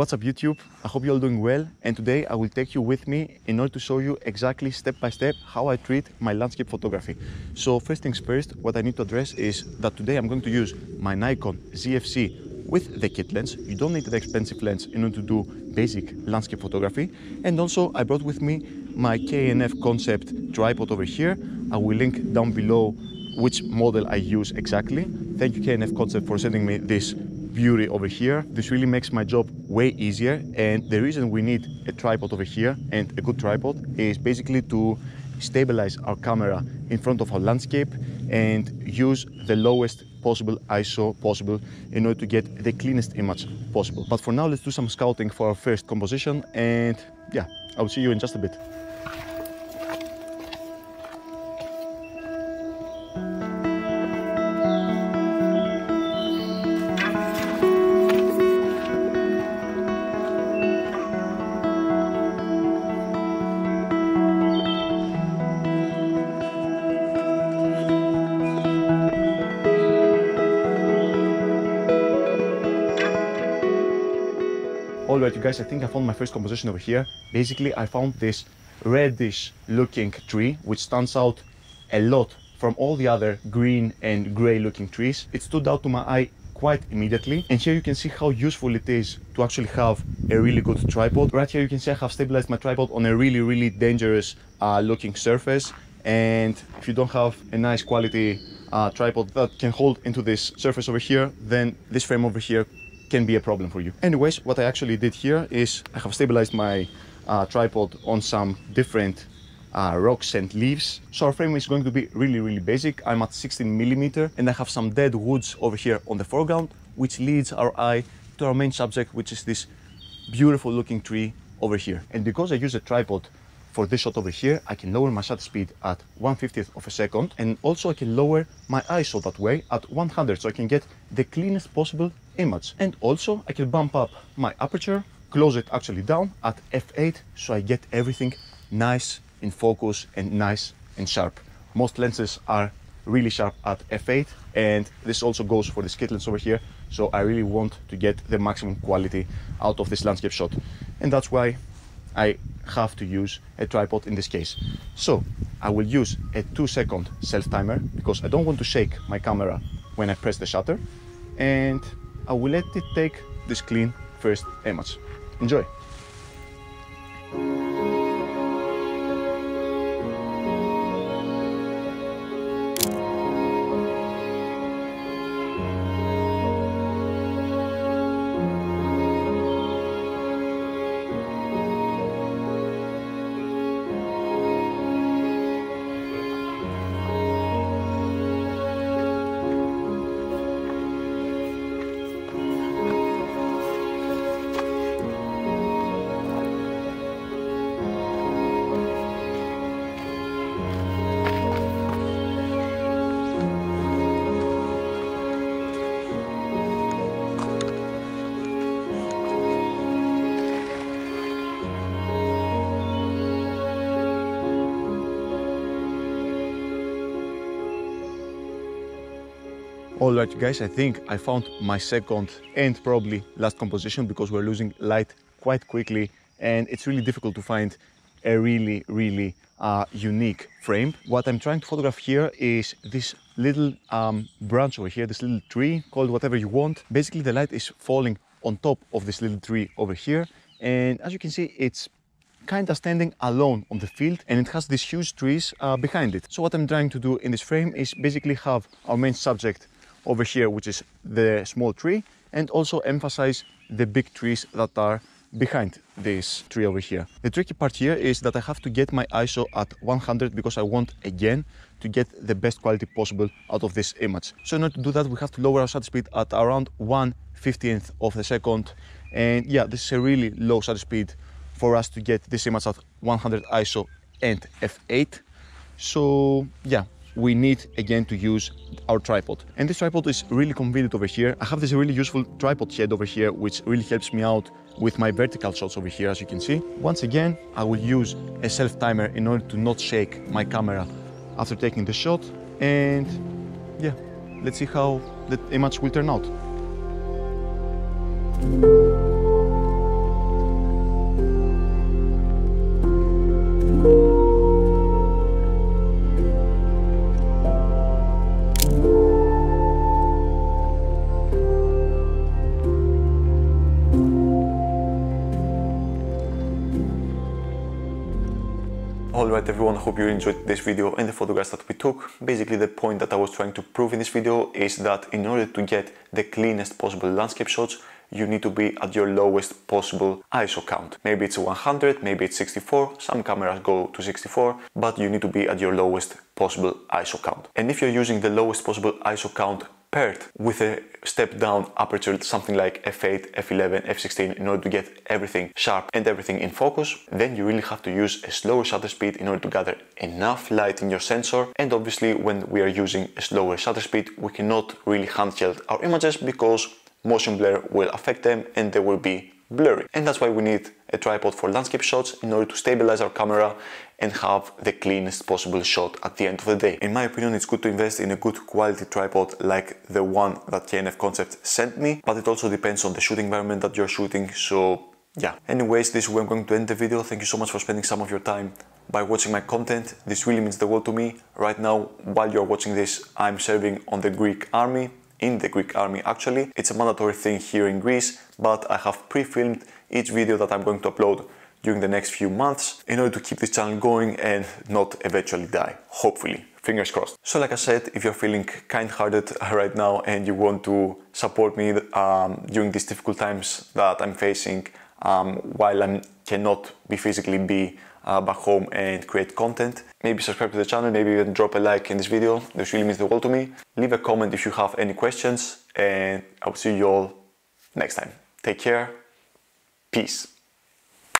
What's up YouTube? I hope you're all doing well, and today I will take you with me in order to show you exactly step by step how I treat my landscape photography. So first things first, what I need to address is that today I'm going to use my Nikon ZFC with the kit lens. You don't need the expensive lens in order to do basic landscape photography. And also I brought with me my K&F Concept tripod over here. I will link down below which model I use exactly. Thank you K&F Concept for sending me this beauty over here. This really makes my job way easier, and the reason we need a tripod over here and a good tripod is basically to stabilize our camera in front of our landscape and use the lowest possible ISO possible in order to get the cleanest image possible. But for now, let's do some scouting for our first composition, and yeah, I'll see you in just a bit. Alright you guys, I think I found my first composition over here. Basically I found this reddish looking tree which stands out a lot from all the other green and grey looking trees. It stood out to my eye quite immediately, and here you can see how useful it is to actually have a really good tripod. Right here you can see I have stabilized my tripod on a really dangerous looking surface, and if you don't have a nice quality tripod that can hold into this surface over here, then this frame over here can be a problem for you. Anyways, what I actually did here is I have stabilized my tripod on some different rocks and leaves. So our frame is going to be really basic. I'm at 16mm and I have some dead woods over here on the foreground, which leads our eye to our main subject, which is this beautiful looking tree over here. And because I use a tripod for this shot over here, I can lower my shutter speed at 1/50 of a second, and also I can lower my ISO that way at 100, so I can get the cleanest possible image. And also I can bump up my aperture, close it actually down at f8, so I get everything nice in focus and nice and sharp. Most lenses are really sharp at f8, and this also goes for this kit lens over here, so I really want to get the maximum quality out of this landscape shot, and that's why I have to use a tripod in this case. So I will use a 2-second self timer because I don't want to shake my camera when I press the shutter, and I will let it take this clean first image. Enjoy. Alright you guys, I think I found my second and probably last composition, because we're losing light quite quickly and it's really difficult to find a really unique frame. What I'm trying to photograph here is this little branch over here, this little tree, called whatever you want. Basically the light is falling on top of this little tree over here, and as you can see it's kind of standing alone on the field, and it has these huge trees behind it. So what I'm trying to do in this frame is basically have our main subject over here, which is the small tree, and also emphasize the big trees that are behind this tree over here. The tricky part here is that I have to get my ISO at 100 because I want again to get the best quality possible out of this image. So in order to do that, we have to lower our shutter speed at around 1/50 of a second, and yeah, this is a really low shutter speed for us to get this image at 100 ISO and f8. So yeah, we need again to use our tripod, and this tripod is really convenient over here. I have this really useful tripod head over here which really helps me out with my vertical shots over here, as you can see. Once again I will use a self timer in order to not shake my camera after taking the shot, and yeah, let's see how the image will turn out. Alright everyone, hope you enjoyed this video and the photographs that we took. Basically the point that I was trying to prove in this video is that in order to get the cleanest possible landscape shots, you need to be at your lowest possible ISO count. Maybe it's 100, maybe it's 64, some cameras go to 64, but you need to be at your lowest possible ISO count. And if you're using the lowest possible ISO count paired with a step down aperture, something like f8, f11, f16, in order to get everything sharp and everything in focus, then you really have to use a slower shutter speed in order to gather enough light in your sensor. And obviously when we are using a slower shutter speed, we cannot really handheld our images because motion blur will affect them and they will be blurry. And that's why we need a tripod for landscape shots in order to stabilize our camera and have the cleanest possible shot at the end of the day. In my opinion, it's good to invest in a good quality tripod like the one that K&F Concept sent me, but it also depends on the shooting environment that you're shooting, so yeah. Anyways, this is where I'm going to end the video. Thank you so much for spending some of your time by watching my content. This really means the world to me. Right now, while you're watching this, I'm serving on the Greek army. In the Greek army actually. It's a mandatory thing here in Greece, but I have pre-filmed each video that I'm going to upload during the next few months in order to keep this channel going and not eventually die, hopefully. Fingers crossed. So like I said, if you're feeling kind-hearted right now and you want to support me during these difficult times that I'm facing while I cannot be physically back home and create content, maybe subscribe to the channel, maybe even drop a like in this video. This really means the world to me. Leave a comment if you have any questions, and I will see you all next time. Take care. Peace.